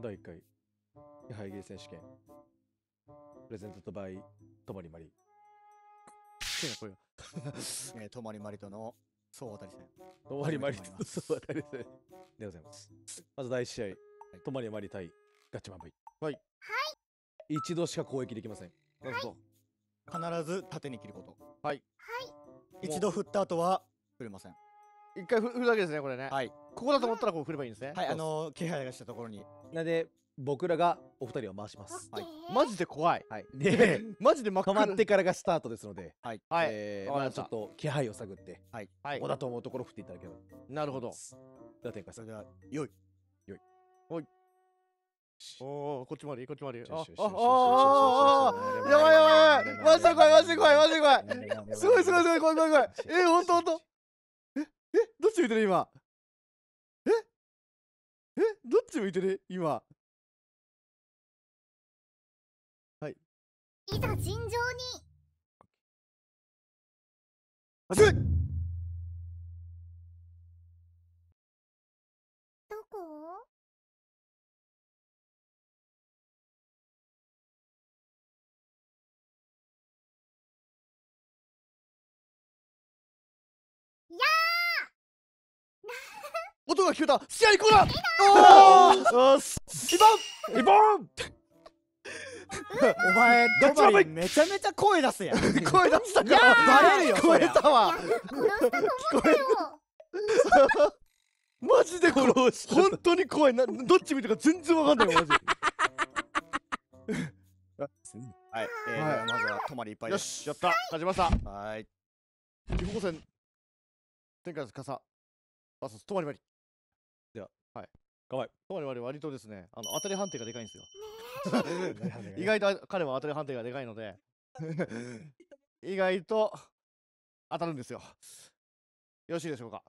第1回やはり芸選手権プレゼントとバイともりまりこれがともりまりとの総当たり戦ともりまりとの総当たり戦でございます。まず第1試合、はい、ともりまり対ガッチマン V。 はい、はい、一度しか攻撃できません。なるほど。必ず縦に切ること。はい、はい、一度振った後は振れません。一回振るだけですね、これね。はい、ここだと思ったらこう振ればいいんですね。はい、気配がしたところに。なんで僕らがお二人を回します。はい、マジで怖い。はいね、マジで止まってからがスタートですので、はい、まあちょっと気配を探って、はい、ここだと思うところ振っていただければ。なるほど。では展開して、それではよいよいおいおお、こっちもあり、こっちもあり。ああああ、やばいやばい、マジで怖い、マジで怖い、マジで怖い、すごいすごいすごい、怖い怖い怖い。ほんとほんと、どっち向いてる今？どっち向いてる今？はい。いざ尋常に。熱い。どこ？いやー音が聞こえた。試合行こうだ。おーしリボンお前ガチャめちゃめちゃ声出すやん。声出したからバレるよ。声出たわ。聞こえた。マジでこれ本当に怖いな。どっち見てるか全然わかんないよマジ。はい、まずは止まりいっぱいです。よし、やった、勝ちました。はい、自己戦天下の傘 VS とまりまり。では、はい、頑張れ。とまりまり割とですね、当たり判定がでかいんですよ。意外と彼は当たり判定がでかいので、意外と当たるんですよ。よろしいでしょうか。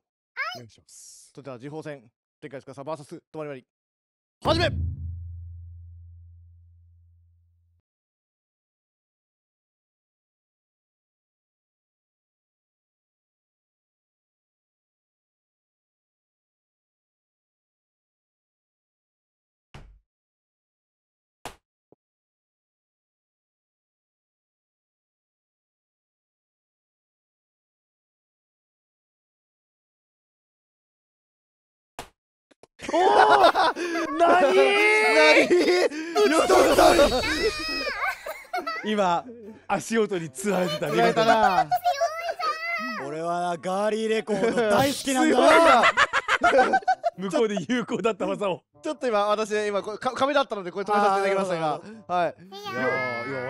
お願いします。それでは、次鋒戦天下の傘 VS とまりまり、始め。おお、なに今足音につられてた。俺はガーリーレコード大好きなんだ。向こうで有効だった技をちょっと今、私今壁だったのでこれ止めさせていただきましたが、はい、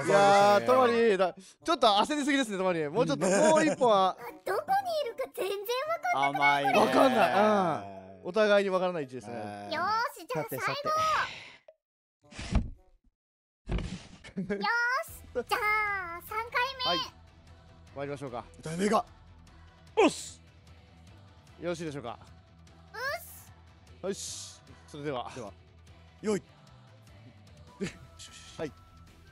いやー、とまりちょっと焦りすぎですね。とまりもうちょっと、もう一本はどこにいるか全然わかんない。わかんない。お互いにわからない位置ですね。よーし、じゃあ最後。よし、じゃあ3回目。はい、参りましょうか。ダメが。おっす。よろしいでしょうか。うっす。よし、それでは。では。よい。はい。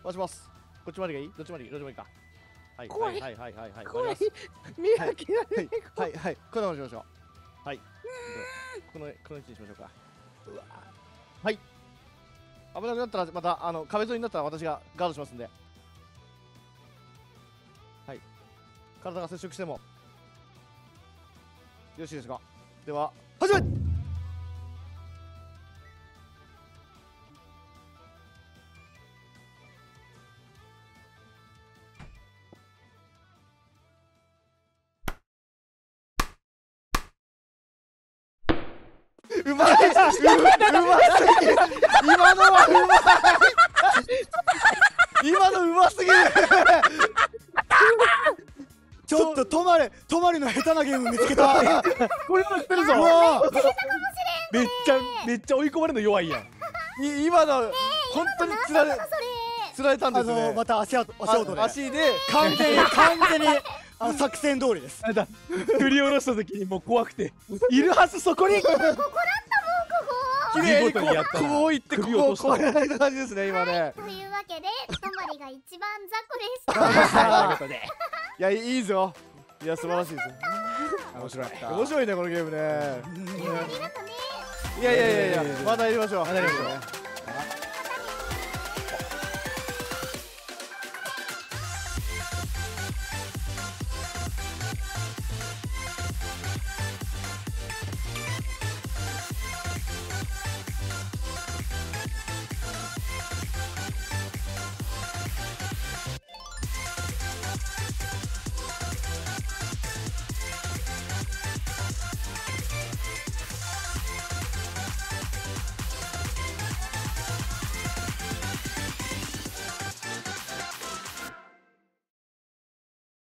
回します。こっちまでがいい？どっちまでいい？どっちまでいいか。はいはいはいはいはいはい。怖い。見飽きられない。はいはい。これをしましょう。はい。この位置にしましょうか。うわ、はい、危なくなったらまた壁沿いになったら私がガードしますんで、はい、体が接触してもよろしいですか。では始め。うまい、今のはうまい。今のうますぎる。ちょっと止まれの下手なゲーム見つけた。これも知ってるぞ。めっちゃ追い込まれるの弱いやん。今の本当につられたんですね。また足音で完全に作戦通りです。振り下ろした時にもう怖くて、いるはずそこに。ここだったもん、ここ。綺麗にこういって首を越えられた感じですね今ね。というわけで、とまりが一番雑魚でした。いや、いいぞ。いや、素晴らしいです。面白いねこのゲームね。いやいやいやいや、またやりましょう。